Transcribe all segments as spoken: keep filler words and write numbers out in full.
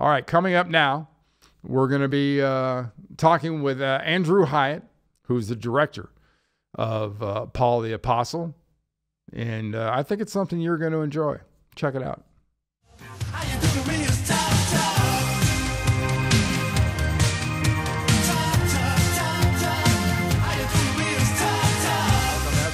All right, coming up now, we're going to be uh, talking with uh, Andrew Hyatt, who's the director of uh, Paul the Apostle. And uh, I think it's something you're going to enjoy. Check it out.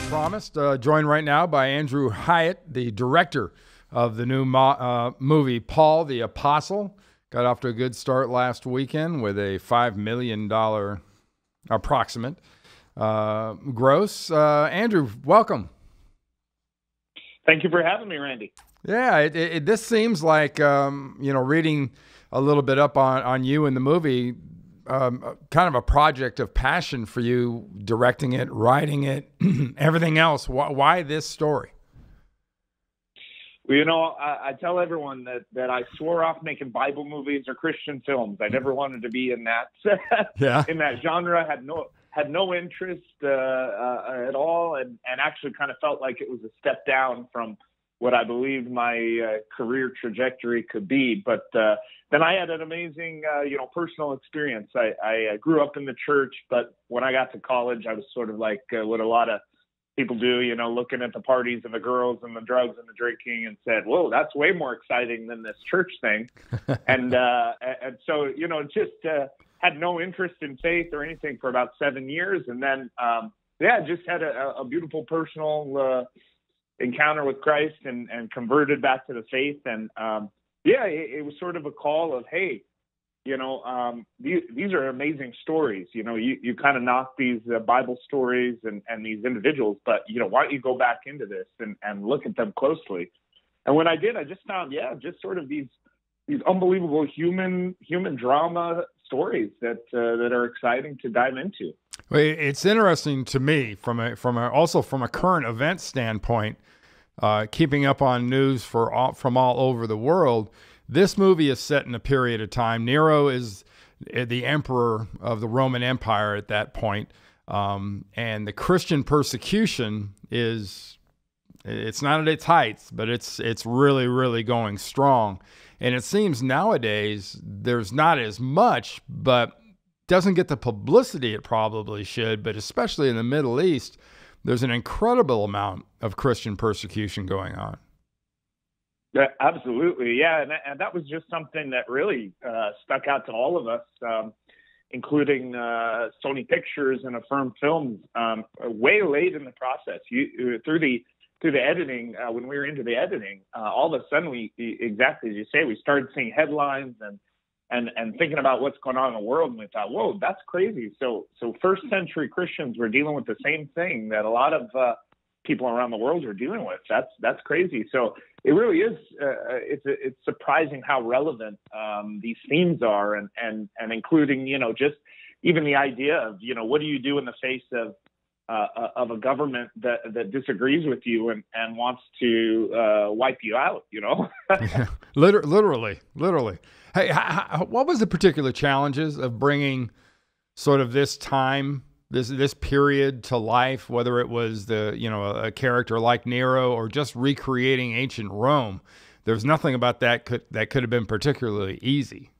Promised, uh, joined right now by Andrew Hyatt, the director of the new mo uh, movie Paul the Apostle. Got off to a good start last weekend with a five million dollar approximate uh, gross. Uh, Andrew, welcome. Thank you for having me, Randy. Yeah, it, it, it, this seems like, um, you know, reading a little bit up on, on you and the movie, Um, kind of a project of passion for you, directing it, writing it, everything else. Why, why this story? Well, you know, I, I tell everyone that, that I swore off making Bible movies or Christian films. I never wanted to be in that, yeah. in that genre, had no, had no interest uh, uh, at all, and, and actually kind of felt like it was a step down from what I believed my uh, career trajectory could be. But uh, then I had an amazing, uh, you know, personal experience. I, I uh, grew up in the church, but when I got to college, I was sort of like uh, what a lot of people do, you know, looking at the parties and the girls and the drugs and the drinking and said, whoa, that's way more exciting than this church thing. and, uh, and so, you know, just uh, had no interest in faith or anything for about seven years. And then, um, yeah, just had a, a beautiful personal uh encounter with Christ and, and converted back to the faith. And, um, yeah, it, it was sort of a call of, hey, you know, um, these, these are amazing stories. You know, you, you kind of knock these uh, Bible stories and, and these individuals, but, you know, why don't you go back into this and, and look at them closely? And when I did, I just found, yeah, just sort of these, these unbelievable human, human drama stories that, uh, that are exciting to dive into. Well, it's interesting to me from a, from a, also from a current event standpoint, uh, keeping up on news for all, from all over the world. This movie is set in a period of time. Nero is the emperor of the Roman Empire at that point. Um, and the Christian persecution is, it's not at its heights, but it's, it's really, really going strong. And it seems nowadays there's not as much, but doesn't get the publicity it probably should, but especially in the Middle East, there's an incredible amount of Christian persecution going on. Yeah, absolutely, yeah, and, and that was just something that really uh, stuck out to all of us, um, including uh, Sony Pictures and Affirm Films, um, way late in the process. You, through the through the editing, uh, when we were into the editing, uh, all of a sudden, we exactly as you say, we started seeing headlines and. And, and thinking about what's going on in the world, and we thought, whoa, that's crazy. So so first century Christians were dealing with the same thing that a lot of uh, people around the world are dealing with. That's that's crazy. So it really is. Uh, it's it's surprising how relevant um, these themes are, and and and including you know just even the idea of you know what do you do in the face of uh, of a government that that disagrees with you and and wants to uh, wipe you out. You know, yeah, literally, literally. Hey, how, what was the particular challenges of bringing sort of this time, this this period to life? Whether it was the you know a, a character like Nero or just recreating ancient Rome, there's nothing about that could that could have been particularly easy.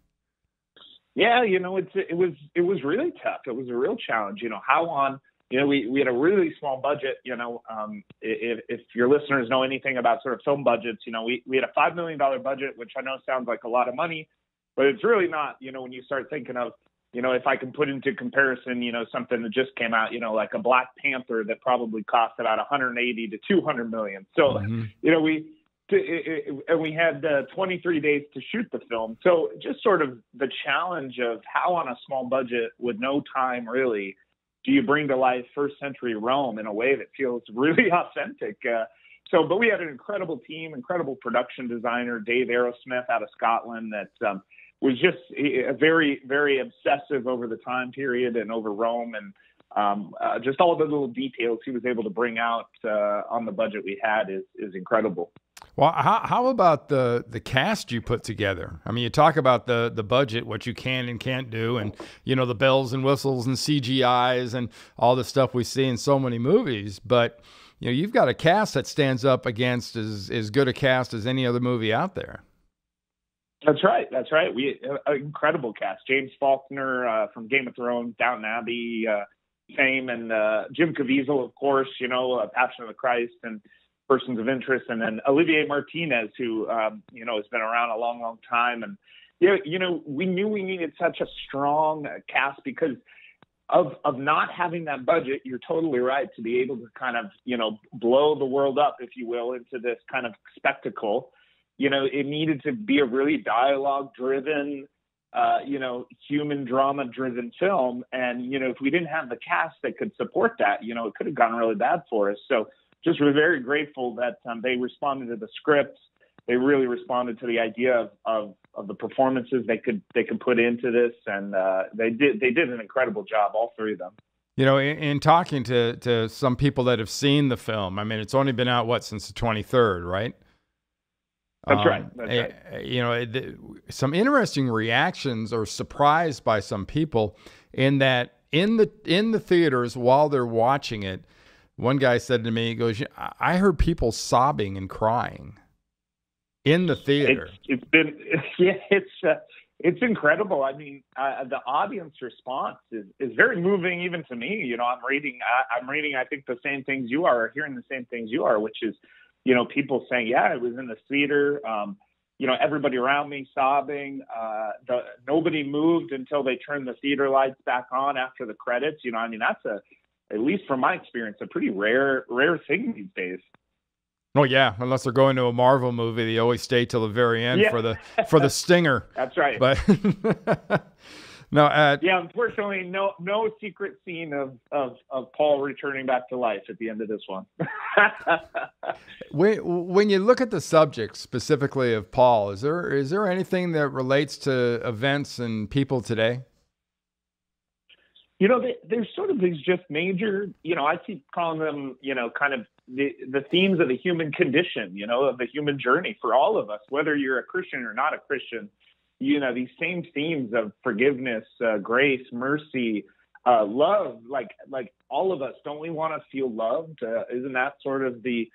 Yeah, you know, it's it was it was really tough. It was a real challenge. You know, how on you know we we had a really small budget. You know, um, if if your listeners know anything about sort of film budgets, you know, we we had a five million dollar budget, which I know sounds like a lot of money. But it's really not, you know, when you start thinking of, you know, if I can put into comparison, you know, something that just came out, you know, like a Black Panther that probably cost about one hundred eighty to two hundred million. So, mm-hmm. you know, we to, it, it, and we had uh, twenty-three days to shoot the film. So just sort of the challenge of how on a small budget with no time really do you bring to life first century Rome in a way that feels really authentic. Uh, so but we had an incredible team, incredible production designer, Dave Arrowsmith out of Scotland that um, – was just very, very obsessive over the time period and over Rome and um, uh, just all the little details he was able to bring out uh, on the budget we had is, is incredible. Well, how, how about the, the cast you put together? I mean, you talk about the, the budget, what you can and can't do, and, you know, the bells and whistles and C G Is and all the stuff we see in so many movies. But, you know, you've got a cast that stands up against as, as good a cast as any other movie out there. That's right. That's right. We uh, incredible cast. James Faulkner uh, from Game of Thrones, Downton Abbey, uh, fame, and uh, Jim Caviezel, of course. You know, uh, Passion of the Christ and Persons of Interest, and then Olivier Martinez, who um, you know has been around a long, long time. And yeah, you know, we knew we needed such a strong cast because of of not having that budget. You're totally right to be able to kind of you know blow the world up, if you will, into this kind of spectacle. You know, it needed to be a really dialogue-driven, uh, you know, human drama-driven film. And, you know, if we didn't have the cast that could support that, you know, it could have gone really bad for us. So just we're very grateful that um, they responded to the scripts. They really responded to the idea of, of, of the performances they could they could put into this. And uh, they did they did an incredible job, all three of them. You know, in, in talking to, to some people that have seen the film, I mean, it's only been out, what, since the twenty-third, right? That's right. That's um, right. You know, the, some interesting reactions or surprised by some people in that in the in the theaters while they're watching it. One guy said to me, he goes, "I heard people sobbing and crying in the theater." It's, it's been, yeah, it's uh, it's incredible. I mean, uh, the audience response is is very moving, even to me. You know, I'm reading, I, I'm reading, I think the same things you are, or hearing the same things you are, which is. You know, people saying, yeah, I was in the theater. Um, you know, everybody around me sobbing. Uh, the, nobody moved until they turned the theater lights back on after the credits. You know, I mean, that's a, at least from my experience, a pretty rare, rare thing these days. Oh yeah, unless they're going to a Marvel movie, they always stay till the very end yeah. for the for the stinger. That's right. But no, uh, yeah, unfortunately, no, no secret scene of, of of Paul returning back to life at the end of this one. When, when you look at the subject specifically of Paul, is there is there anything that relates to events and people today? You know, they, there's sort of these just major, you know, I keep calling them, you know, kind of the, the themes of the human condition, you know, of the human journey for all of us, whether you're a Christian or not a Christian. You know, these same themes of forgiveness, uh, grace, mercy, uh, love, like like all of us, don't we want to feel loved? Uh, isn't that sort of the,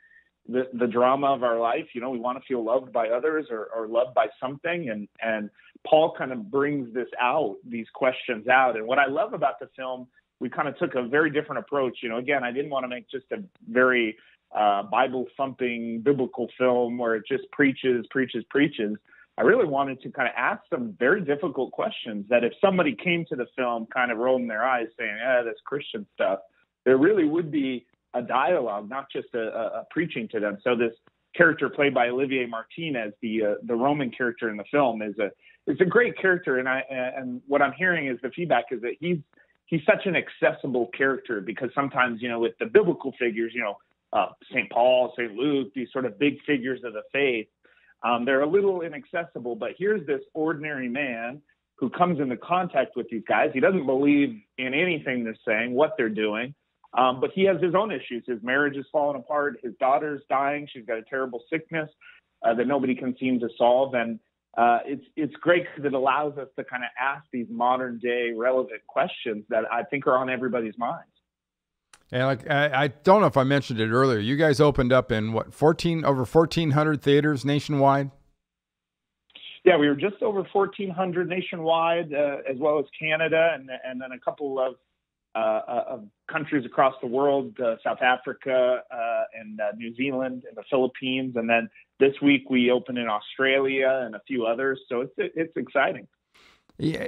the the drama of our life? You know, we want to feel loved by others or, or loved by something. And, and Paul kind of brings this out, these questions out. And what I love about the film, we kind of took a very different approach. You know, again, I didn't want to make just a very uh, Bible-thumping biblical film where it just preaches, preaches, preaches. I really wanted to kind of ask some very difficult questions that if somebody came to the film kind of rolling their eyes saying, yeah, that's Christian stuff, there really would be a dialogue, not just a, a preaching to them. So this character played by Olivier Martinez, the uh, the Roman character in the film, is a it's a great character. And I and what I'm hearing is the feedback is that he's he's such an accessible character because sometimes, you know, with the biblical figures, you know, uh, Saint Paul, Saint Luke, these sort of big figures of the faith, Um, they're a little inaccessible, but here's this ordinary man who comes into contact with these guys. He doesn't believe in anything they're saying, what they're doing, um, but he has his own issues. His marriage is falling apart. His daughter's dying. She's got a terrible sickness uh, that nobody can seem to solve. And uh, it's it's great because it allows us to kind of ask these modern day relevant questions that I think are on everybody's minds. And like I, I don't know if I mentioned it earlier, you guys opened up in what fourteen over fourteen hundred theaters nationwide. Yeah, we were just over fourteen hundred nationwide, uh, as well as Canada, and and then a couple of uh, of countries across the world, uh, South Africa uh, and uh, New Zealand and the Philippines, and then this week we opened in Australia and a few others. So it's it's exciting. Yeah,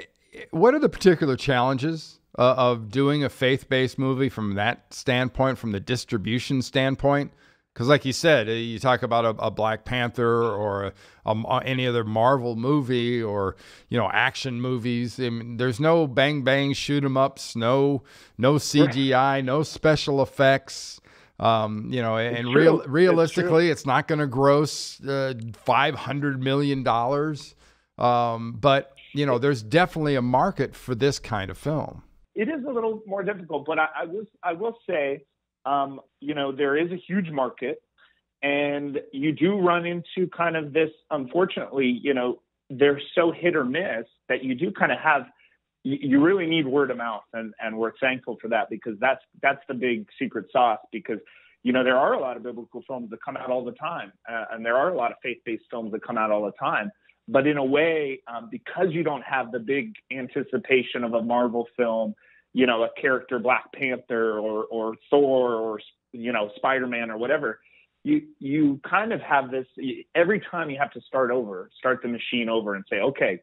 what are the particular challenges Uh, of doing a faith-based movie from that standpoint, from the distribution standpoint? Because like you said, you talk about a, a Black Panther or a, a, any other Marvel movie or, you know, action movies. I mean, there's no bang-bang shoot-em-ups, no, no C G I, no special effects. Um, you know, and real, realistically, it's, it's not going to gross uh, five hundred million dollars. Um, but, you know, there's definitely a market for this kind of film. It is a little more difficult, but I, I was I will say, um, you know, there is a huge market, and you do run into kind of this. Unfortunately, you know, they're so hit or miss that you do kind of have. You, you really need word of mouth, and and we're thankful for that because that's that's the big secret sauce. Because you know there are a lot of biblical films that come out all the time, uh, and there are a lot of faith-based films that come out all the time. But in a way, um, because you don't have the big anticipation of a Marvel film, you know, a character, Black Panther or, or Thor or, you know, Spider-Man or whatever, you, you kind of have this, every time you have to start over, start the machine over and say, okay,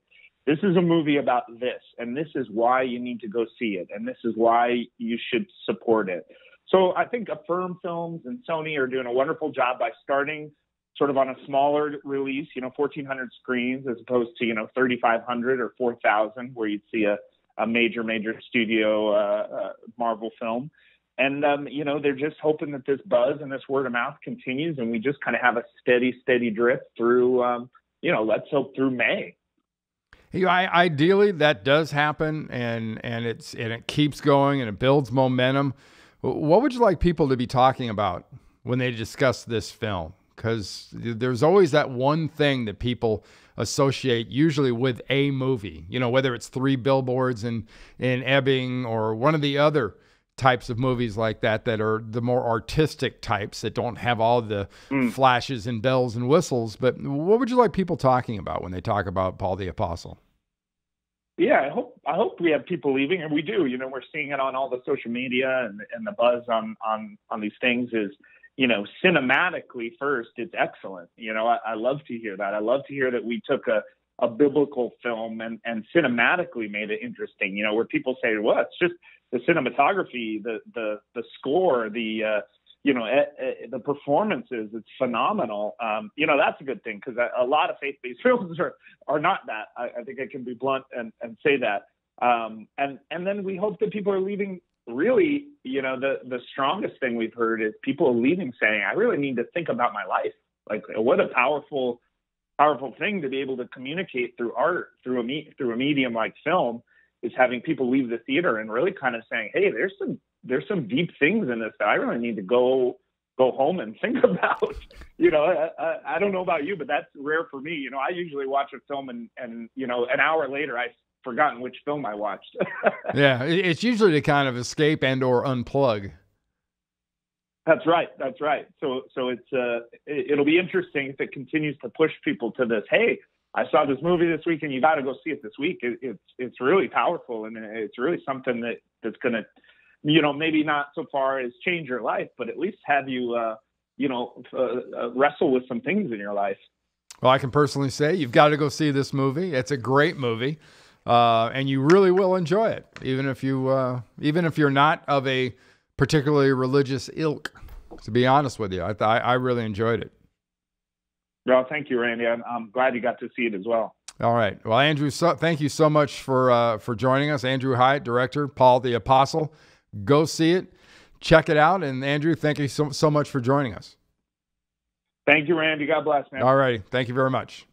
this is a movie about this, and this is why you need to go see it, and this is why you should support it. So I think Affirm Films and Sony are doing a wonderful job by starting sort of on a smaller release, you know, fourteen hundred screens as opposed to, you know, thirty-five hundred or four thousand where you'd see a, a major, major studio uh, uh, Marvel film. And, um, you know, they're just hoping that this buzz and this word of mouth continues, and we just kind of have a steady, steady drift through, um, you know, let's hope through May. Yeah, I, ideally, that does happen, and and it's and it keeps going, and it builds momentum. What would you like people to be talking about when they discuss this film? Because there's always that one thing that people associate usually with a movie, you know, whether it's Three Billboards in, in Ebbing or one of the other types of movies like that, that are the more artistic types that don't have all the mm. flashes and bells and whistles. But what would you like people talking about when they talk about Paul the Apostle? Yeah, I hope I hope we have people leaving, and we do. You know, we're seeing it on all the social media, and, and the buzz on, on, on these things is, you know, cinematically first, it's excellent. You know, I, I love to hear that. I love to hear that we took a, a biblical film and, and cinematically made it interesting, you know, where people say, well, it's just the cinematography, the the the score, the, uh, you know, eh, eh, the performances, it's phenomenal. Um, you know, that's a good thing, because a, a lot of faith-based films are, are not that. I, I think I can be blunt and, and say that. Um, and, and then we hope that people are leaving. Really, you know, the, the strongest thing we've heard is people leaving saying, I really need to think about my life. Like, what a powerful, powerful thing to be able to communicate through art, through a me through a medium like film, is having people leave the theater and really kind of saying, hey, there's some, there's some deep things in this that I really need to go, go home and think about. You know, I, I, I don't know about you, but that's rare for me. You know, I usually watch a film and, and, you know, an hour later, I forgotten which film I watched. Yeah, it's usually to kind of escape and or unplug. That's right. That's right. So so it's uh it, it'll be interesting if it continues to push people to this, hey, I saw this movie this week and you got to go see it this week. It, it's it's really powerful, and it's really something that that's going to, you know, maybe not so far as change your life, but at least have you uh you know uh, uh, wrestle with some things in your life. Well, I can personally say you've got to go see this movie. It's a great movie. Uh, and you really will enjoy it, even if you, uh, even if you're not of a particularly religious ilk. To be honest with you, I th I really enjoyed it. Well, thank you, Randy. I'm, I'm glad you got to see it as well. All right. Well, Andrew, so, thank you so much for uh, for joining us. Andrew Hyatt, director, Paul the Apostle. Go see it, check it out, and Andrew, thank you so so much for joining us. Thank you, Randy. God bless, man. All right. Thank you very much.